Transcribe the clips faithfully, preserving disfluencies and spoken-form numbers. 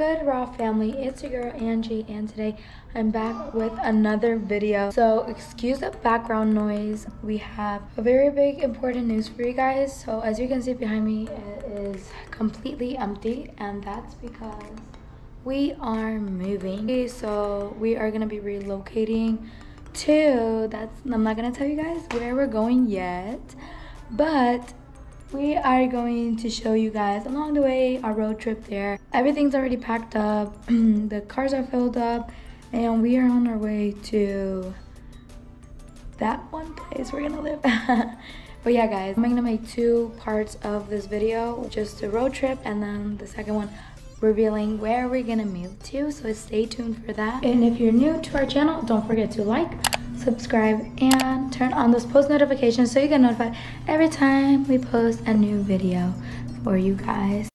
Good RAH family, it's your girl Angie, and today I'm back with another video. So excuse the background noise. We have a very big important news for you guys. So as you can see behind me, it is completely empty, and that's because we are moving. Okay, so we are gonna be relocating to that's I'm not gonna tell you guys where we're going yet, but we are going to show you guys along the way our road trip there. Everything's already packed up, the cars are filled up, and we are on our way to that one place we're gonna live. But yeah guys, I'm gonna make two parts of this video, just the road trip and then the second one revealing where we're gonna move to, so stay tuned for that. And if you're new to our channel, don't forget to like, subscribe, and turn on those post notifications so you get notified every time we post a new video for you guys.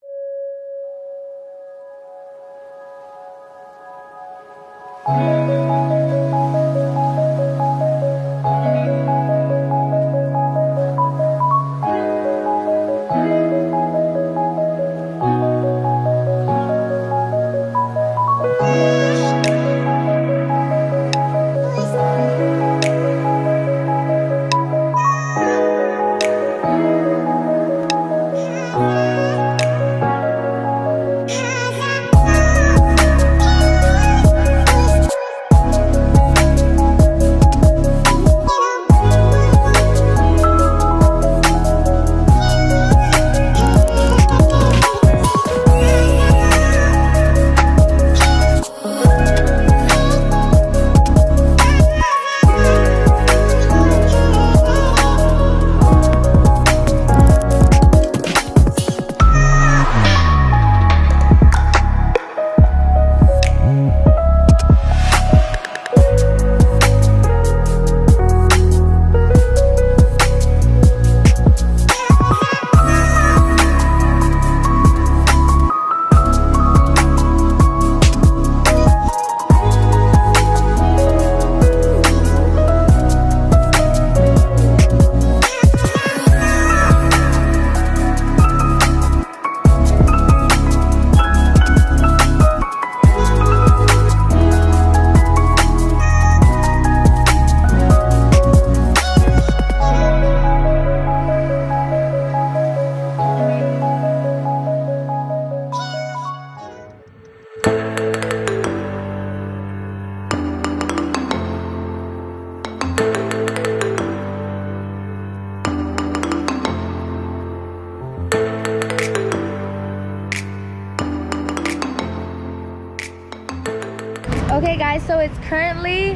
Okay guys, so it's currently,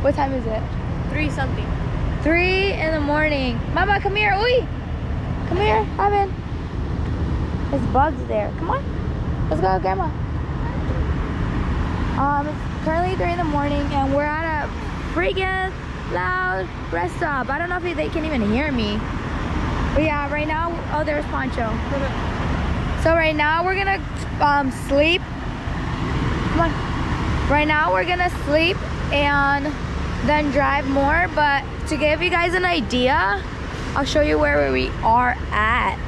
what time is it? Three something. Three in the morning. Mama, come here, oi! Come here, come in. There's bugs there. Come on, let's go, Grandma. Um, it's currently three in the morning, and we're at a freaking loud rest stop. I don't know if they can even hear me. But yeah, right now, oh, there's Poncho. So right now we're gonna um sleep. Come on. Right now we're gonna sleep and then drive more, but to give you guys an idea, I'll show you where we are at.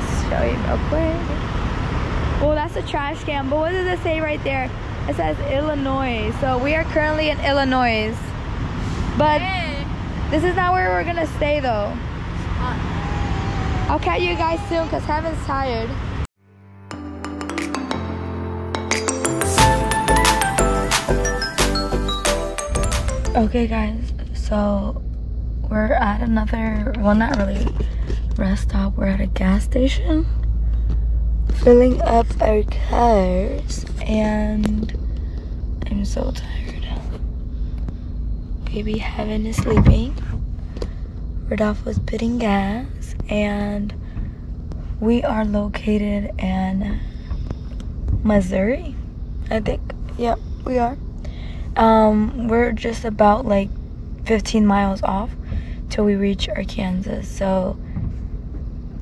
Let's show you real quick. Well, that's a trash can, but what does it say right there? It says Illinois, so we are currently in Illinois. But hey, this is not where we're gonna stay though. I'll catch you guys soon because Kevin's tired. Okay guys, so we're at another, well not really rest stop, we're at a gas station filling up our cars, and I'm so tired. Baby Heaven is sleeping, Rodolfo's putting gas, and we are located in Missouri, I think. Yep, yeah, we are. Um, we're just about like fifteen miles off till we reach Arkansas, so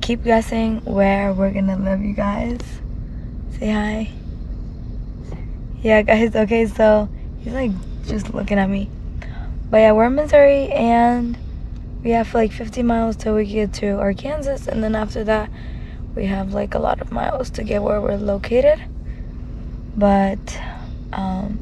keep guessing where we're gonna live, you guys. Say hi. Yeah guys, okay, so he's like just looking at me, but yeah, we're in Missouri and we have like fifty miles till we get to Arkansas, and then after that we have like a lot of miles to get where we're located. But um,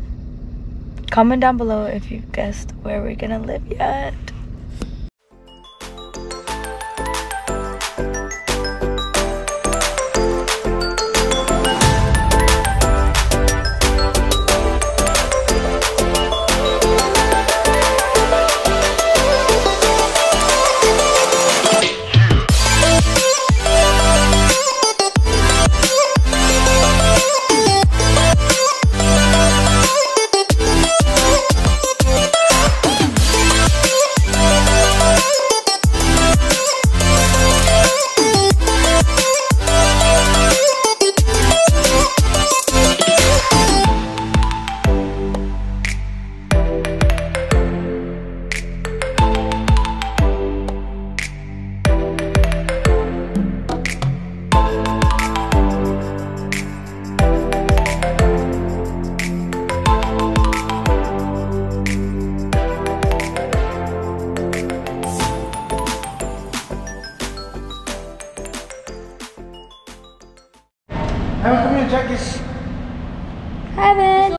comment down below if you've guessed where we're gonna live yet. Evan, come here, check this. Evan!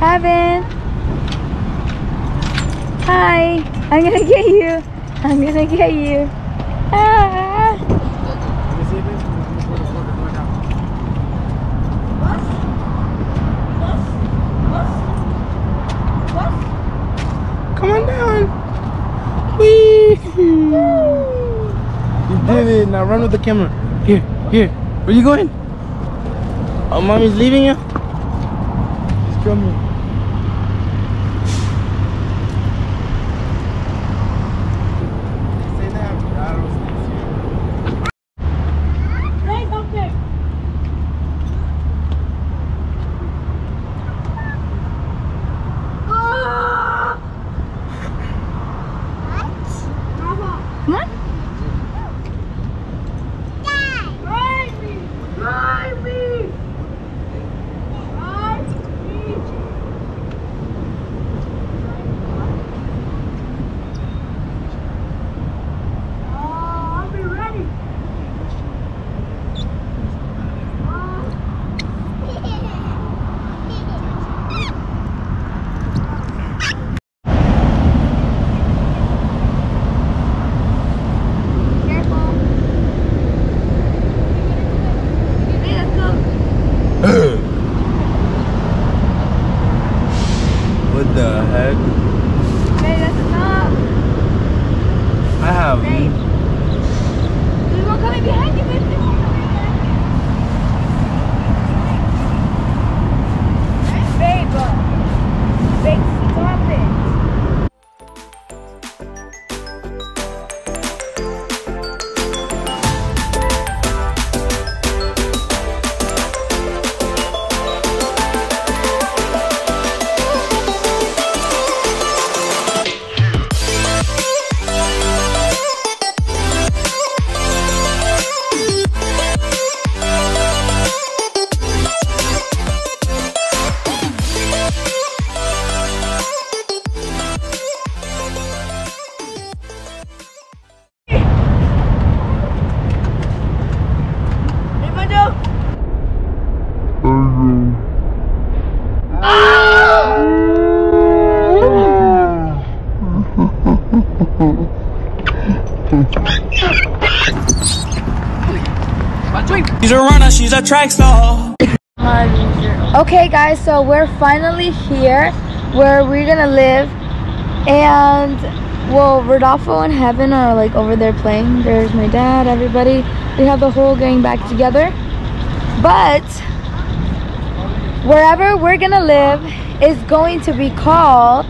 Evan. Hi, I'm gonna get you. I'm gonna get you. Ah. Come on down. Whee. You did it. Now run with the camera. Here, here. Where are you going? Oh, mommy's leaving you? She's coming. She's a runner, she's a track star. Okay guys, so we're finally here where we're gonna live, and well, Rodolfo and Heaven are like over there playing. There's my dad, everybody. We have the whole gang back together, but wherever we're gonna live is going to be called